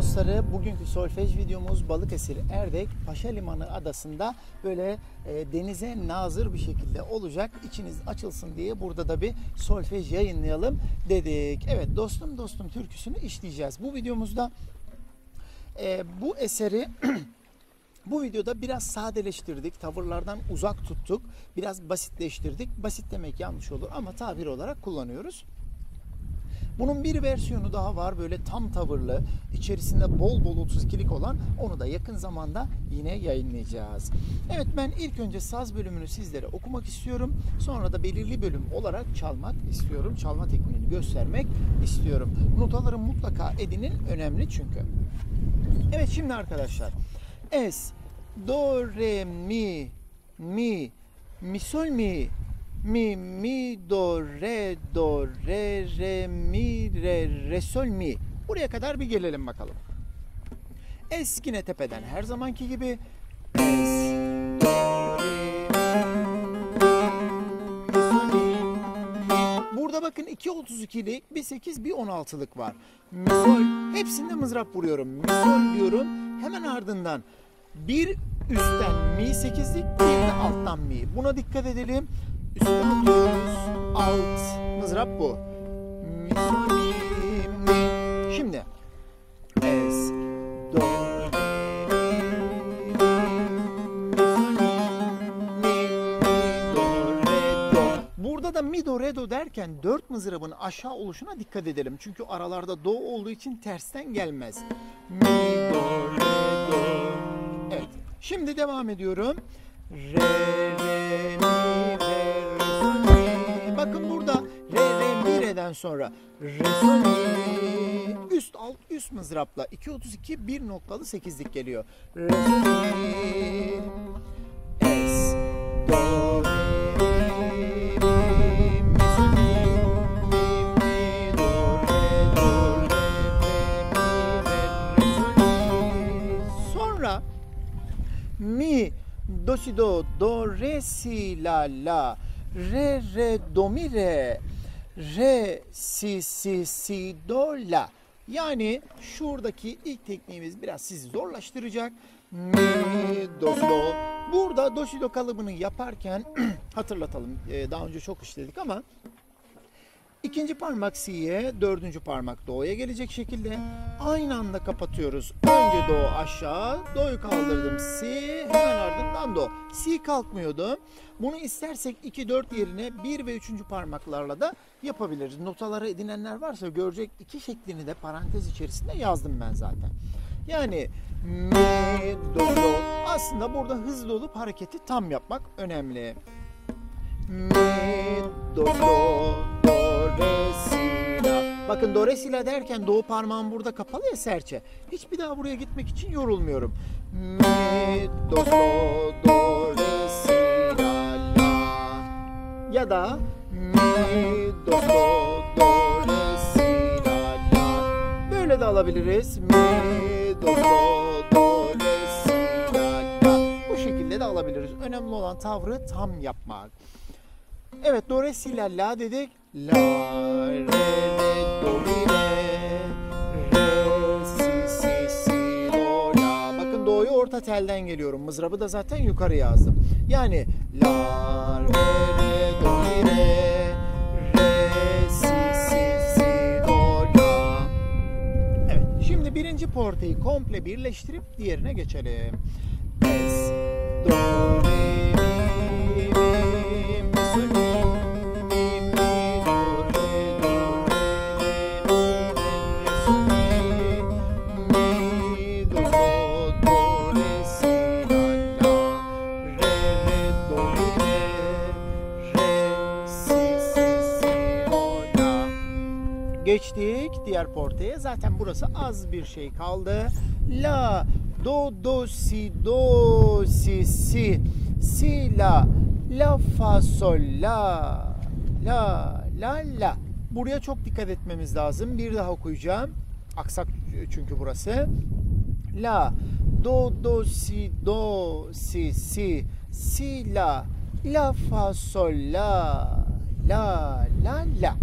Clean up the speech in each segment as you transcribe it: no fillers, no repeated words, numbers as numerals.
dostları, bugünkü solfej videomuz Balıkesir Erdek Paşa Limanı adasında böyle denize nazır bir şekilde olacak. İçiniz açılsın diye burada da bir solfej yayınlayalım dedik. Evet, dostum dostum türküsünü işleyeceğiz. Bu videomuzda bu eseri bu videoda biraz sadeleştirdik, tavırlardan uzak tuttuk, biraz basitleştirdik. Basit demek yanlış olur ama tabir olarak kullanıyoruz. Bunun bir versiyonu daha var, böyle tam tavırlı, içerisinde bol bol 32'lik olan, onu da yakın zamanda yine yayınlayacağız. Evet, ben ilk önce saz bölümünü sizlere okumak istiyorum. Sonra da belirli bölüm olarak çalmak istiyorum. Çalma tekniğini göstermek istiyorum. Notaları mutlaka edinin, önemli çünkü. Evet, şimdi arkadaşlar. Es, do, re, mi, mi, mi, sol, mi. Mi, mi, do, re, re, mi, re, re, sol, mi. Buraya kadar bir gelelim bakalım. Es yine tepeden her zamanki gibi. Es, do, re, mi, sol, mi. Burada bakın 2 32'lik, bir 8, bir 16'lık var. Mi, sol. Hepsinde mızrap vuruyorum. Mi, sol diyorum. Hemen ardından bir üstten mi 8'lik, bir de alttan mi. Buna dikkat edelim. Üstten atıyoruz, alt mızrap bu. Mi, sol, mi, mi. Şimdi es, do, re, mi, mi, sol, mi, mi, do, re, do. Burada da mi, do, re, do derken 4 mızrabın aşağı oluşuna dikkat edelim. Çünkü aralarda do olduğu için tersten gelmez. Mi, do, re, do. Evet. Şimdi devam ediyorum. Re, re, mi, re, re, sol, mi. Bakın burada re, re, mi, re'den sonra re, sol, mi. Üst, alt, üst mızrapla 2 32, bir noktalı 8'lik geliyor. Re, sol, mi. Es, do, re, mi, mi, sol, mi, mi, do, re, do, re, re, mi, re, re, sol, mi. Sonra mi, do, si, do, do, re, si, la, la, re, re, do, mi, re, re, si, si, si, do, la. Yani şuradaki ilk tekniğimiz biraz sizi zorlaştıracak. Mi, do, si, do. Burada do, si, do kalıbını yaparken hatırlatalım, daha önce çok işledik ama ikinci parmak si'ye, dördüncü parmak do'ya gelecek şekilde aynı anda kapatıyoruz. Önce do aşağı, do'yu kaldırdım, si, hemen ardından do. Si kalkmıyordu. Bunu istersek 2-4 yerine 1 ve 3. parmaklarla da yapabiliriz. Notaları edinenler varsa görecek, iki şeklini de parantez içerisinde yazdım ben zaten. Yani mi, do, do. Aslında burada hızlı olup hareketi tam yapmak önemli. Mi, do, do, do, re, si, la. Bakın do, re, si, la derken do parmağım burada kapalı ya, serçe. Hiçbir daha buraya gitmek için yorulmuyorum. Mi, do, do, do, re, si, la, la. Ya da mi, do, do, do, re, si, la, la. Böyle de alabiliriz. Mi, do, do, do, re, si, la, la. Bu şekilde de alabiliriz. Önemli olan tavrı tam yapmak. Evet, do, re, si, la, la dedik. La, re, re, do, mi, re, re, si, si, si, do, la. Bakın do'yu orta telden geliyorum. Mızrabı da zaten yukarı yazdım. Yani la, re, re, do, mi, re, re, si, si, si, do, la. Evet, şimdi birinci porteyi komple birleştirip diğerine geçelim. Es, do, re, mi, mi, mi, sol, mi. Geçtik diğer porteye. Zaten burası az bir şey kaldı. La, do, do, si, do, si, si, si, la, la, fa, sol, la, la, la, la. Buraya çok dikkat etmemiz lazım. Bir daha okuyacağım. Aksak çünkü burası. La, do, do, si, do, si, si, si, la, la, fa, sol, la, la, la, la.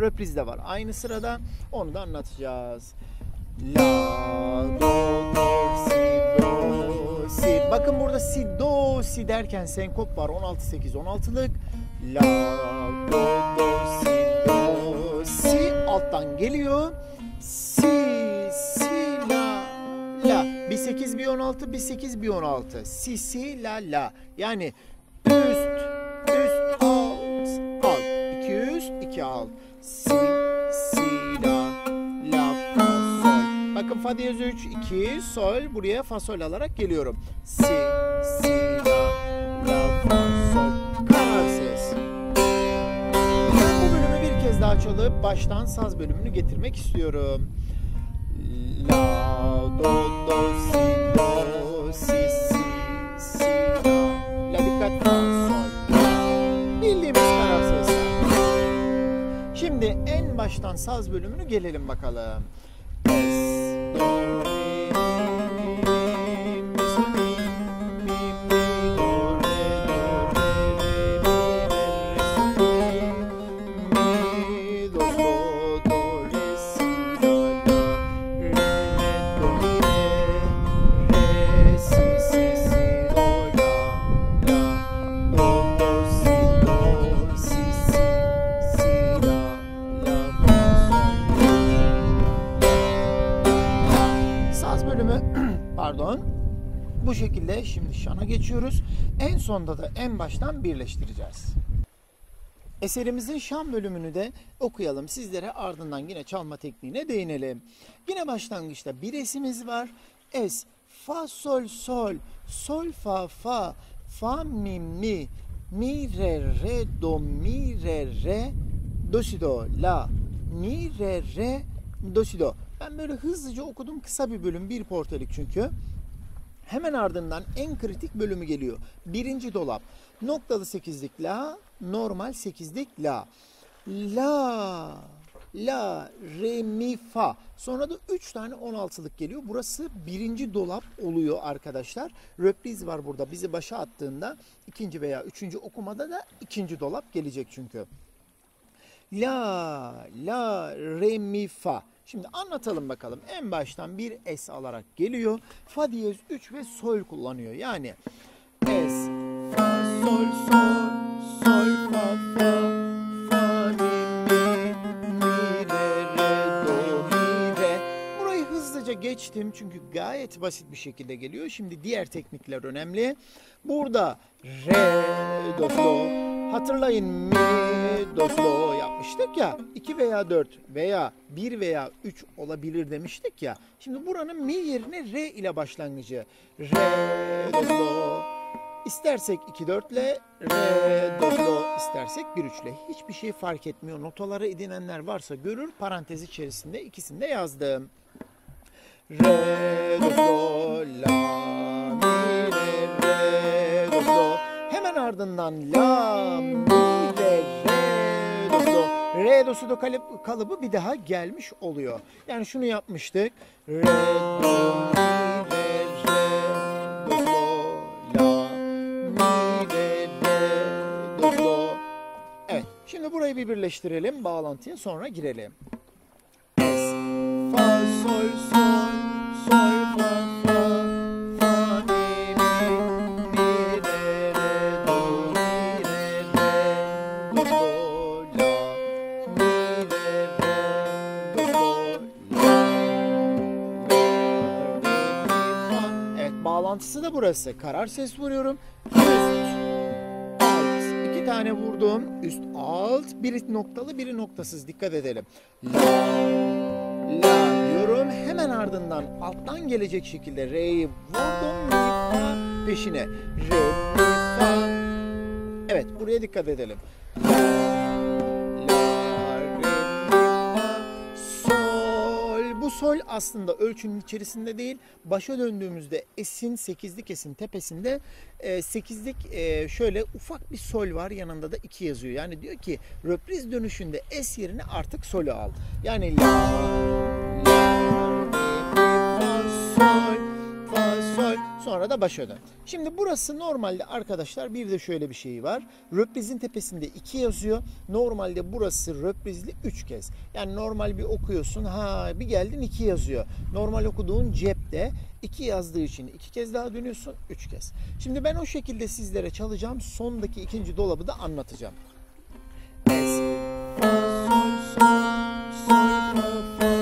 Repriz de var aynı sırada, onu da anlatacağız. La, do, do, si, do, si. Bakın burada si, do, si derken senkop var. 16-8-16'lık. La, do, do, si, do, si. Alttan geliyor. Si, si, la, la. Bir 8, bir 16, bir 8, bir 16. Si, si, la, la. Yani üst, üst, alt, alt. İki üst, iki alt. Si, si, la, la, fa, sol. Bakın fa diyez 3, 2, sol. Buraya fa, sol alarak geliyorum. Si, si, la, la, fa, sol. Karar ses. Bu bölümü bir kez daha çalıp baştan saz bölümünü getirmek istiyorum. La, do, do, si, si, si, la. La, dikkat, fa, sol. Bildiğimiz karar sesler. Şimdi en baştan saz bölümünü gelelim bakalım. Es, do, re, mi, mi, sol, mi, mi, mi, do, re, do, re, re, re, re, sol, mi, do, do, do, re, si, do, la, re, re, do, re, re, si, si, si, do, la, la, do, do, si, do, si, si, si, la. Saz bölümü pardon. Bu şekilde şimdi şana geçiyoruz. En sonda da en baştan birleştireceğiz. Eserimizin şan bölümünü de okuyalım sizlere, ardından yine çalma tekniğine değinelim. Yine başlangıçta bir esimiz var. Es, fa, sol, sol, sol, fa, fa, fa, mi, mi, mi, re, re, do, mi, re, re, do, si, do, la, mi, re, re, do, si, do. Ben böyle hızlıca okudum, kısa bir bölüm, bir portalik çünkü. Hemen ardından en kritik bölümü geliyor. Birinci dolap. Noktalı sekizlik la, normal sekizlik la. La, la, re, mi, fa. Sonra da 3 tane 16'lık geliyor. Burası birinci dolap oluyor arkadaşlar. Röpriz var burada. Bizi başa attığında ikinci veya üçüncü okumada da ikinci dolap gelecek çünkü. La, la, re, mi, fa. Şimdi anlatalım bakalım. En baştan bir es alarak geliyor. Fa diyez 3 ve sol kullanıyor. Yani es, fa, sol, sol, sol, fa, fa, fa, mi, mi, mi, re, re, do, mi, re. Burayı hızlıca geçtim çünkü gayet basit bir şekilde geliyor. Şimdi diğer teknikler önemli. Burada re, do, do. Hatırlayın mi, do, do yapmıştık ya, 2 veya 4 veya 1 veya 3 olabilir demiştik ya. Şimdi buranın mi yerine re ile başlangıcı. Re, do, do. İstersek 2-4 ile, re, do, do. İstersek 1-3 ile. Hiçbir şey fark etmiyor. Notaları edinenler varsa görür. Parantez içerisinde ikisini de yazdım. Re, do, do, la, mi, re, re, do, do. Hemen ardından la, mi, re, re. Re, do, si, do kalıbı bir daha gelmiş oluyor. Yani şunu yapmıştık. Re, do, mi, re, re, do, do, la, mi, re, re, do, do. Evet, şimdi burayı bir birleştirelim. Bağlantıya sonra girelim. Es, fa, sol, sol, sol, fa, fa, fa, mi, mi, mi, re, re, do, mi, re, re, do, do. Bağlantısı da burası. Karar ses vuruyorum. Üst, alt. 2 tane vurdum. Üst, alt. Biri noktalı, biri noktasız. Dikkat edelim. La, la diyorum. Hemen ardından alttan gelecek şekilde re'yi vurdum. Mi, fa peşine. Re, mi, fa. Evet, buraya dikkat edelim. La, la, re, mi, fa, sol. Bu sol aslında ölçünün içerisinde değil. Başa döndüğümüzde esin, 8'lik esin tepesinde 8'lik şöyle ufak bir sol var, yanında da 2 yazıyor. Yani diyor ki röpriz dönüşünde es yerine artık solu al. Yani la, la, re, mi, fa, sol, fa, sol. Sonra da baş öne. Şimdi burası normalde arkadaşlar bir de şöyle bir şey var. Röprizin tepesinde 2 yazıyor. Normalde burası röprizli 3 kez. Yani normal bir okuyorsun, ha bir geldin 2 yazıyor. Normal okuduğun cepte 2 yazdığı için 2 kez daha dönüyorsun, 3 kez. Şimdi ben o şekilde sizlere çalacağım. Sondaki ikinci dolabı da anlatacağım. Es, fa, sol, sol, sol, fa, fa.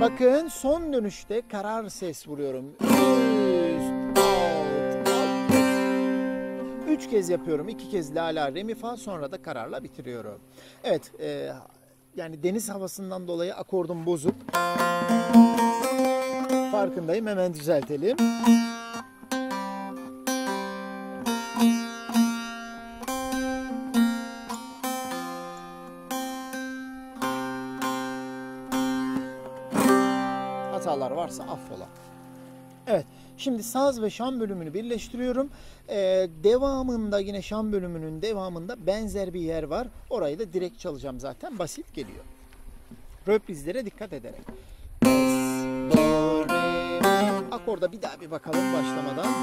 Bakın son dönüşte karar ses vuruyorum. Üst, alt, alt. 3 kez yapıyorum. 2 kez la la re mi fa, sonra da kararla bitiriyorum. Evet, yani deniz havasından dolayı akordum bozuk. Farkındayım, hemen düzeltelim. Hatalar varsa affola. Evet, şimdi saz ve şan bölümünü birleştiriyorum. Devamında yine şan bölümünün devamında benzer bir yer var. Orayı da direkt çalacağım, zaten basit geliyor. Röprizlere dikkat ederek. Akorda bir daha bir bakalım başlamadan.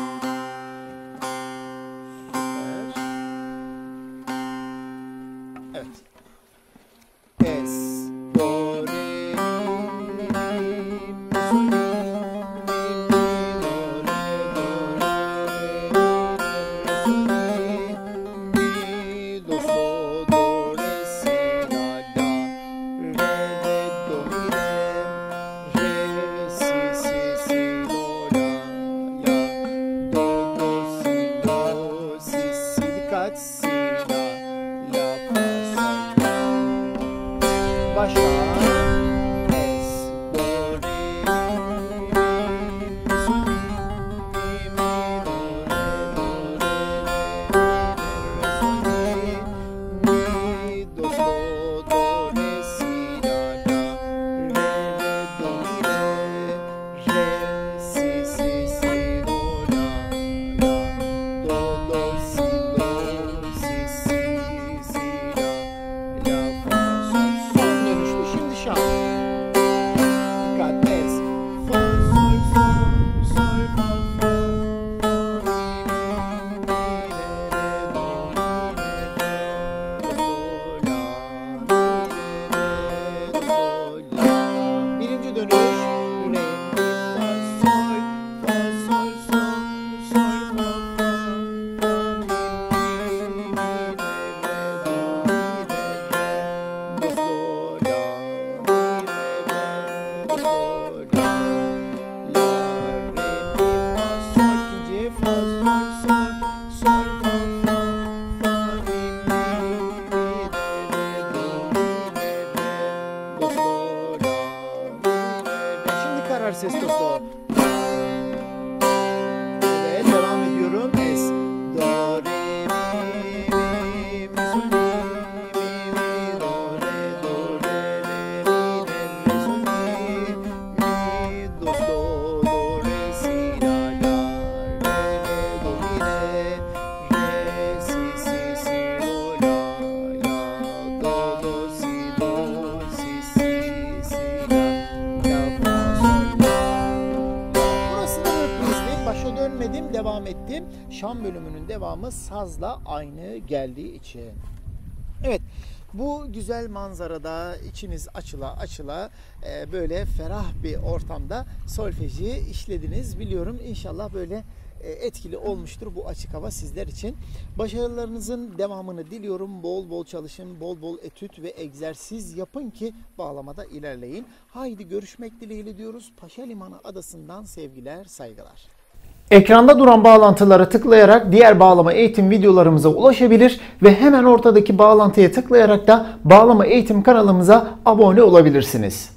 Süper. Evet. Şan bölümünün devamı sazla aynı geldiği için. Evet, bu güzel manzarada içiniz açıla açıla böyle ferah bir ortamda solfeji işlediniz. Biliyorum, inşallah böyle etkili olmuştur bu açık hava sizler için. Başarılarınızın devamını diliyorum. Bol bol çalışın, bol bol etüt ve egzersiz yapın ki bağlamada ilerleyin. Haydi görüşmek dileğiyle diyoruz. Paşa Limanı adasından sevgiler, saygılar. Ekranda duran bağlantılara tıklayarak diğer bağlama eğitim videolarımıza ulaşabilir ve hemen ortadaki bağlantıya tıklayarak da bağlama eğitim kanalımıza abone olabilirsiniz.